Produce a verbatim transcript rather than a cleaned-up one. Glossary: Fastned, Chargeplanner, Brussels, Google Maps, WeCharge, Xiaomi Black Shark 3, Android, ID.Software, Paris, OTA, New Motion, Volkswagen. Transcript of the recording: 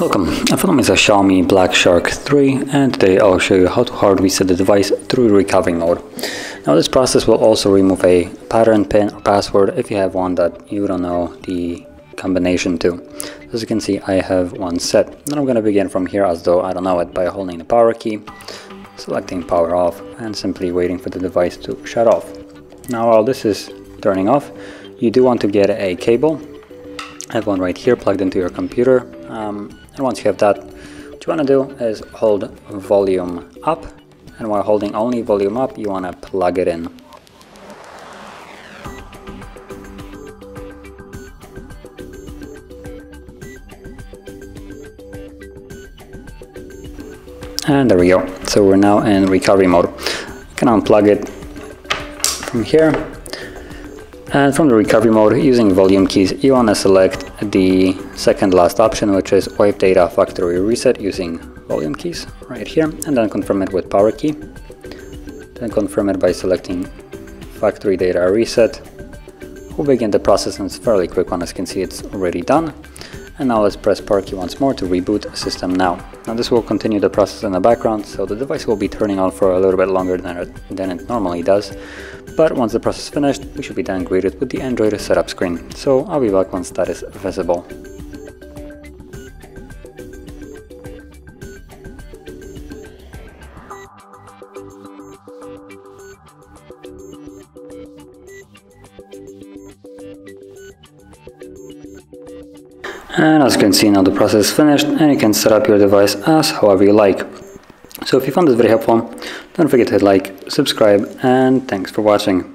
Welcome, in front of me is a Xiaomi Black Shark three, and today I'll show you how to hard reset the device through recovery mode. Now this process will also remove a pattern, pin or password if you have one that you don't know the combination to. As you can see, I have one set. Then I'm going to begin from here as though I don't know it by holding the power key, selecting power off, and simply waiting for the device to shut off. Now while this is turning off, you do want to get a cable. I have one right here plugged into your computer, um, and once you have that, what you want to do is hold volume up, and while holding only volume up, you want to plug it in. And there we go, so we're now in recovery mode. You can unplug it from here, and from the recovery mode, using volume keys, you want to select the second last option, which is wipe data factory reset using volume keys right here, and then confirm it with power key, then confirm it by selecting factory data reset. We'll begin the process, and it's a fairly quick one. As you can see, it's already done. And now let's press power key once more to reboot system now. Now this will continue the process in the background, so the device will be turning on for a little bit longer than it, than it normally does. But once the process is finished, we should be then greeted with the Android setup screen. So I'll be back once that is visible. And as you can see, now the process is finished, and you can set up your device as however you like. So if you found this very helpful, don't forget to hit like, subscribe, and thanks for watching.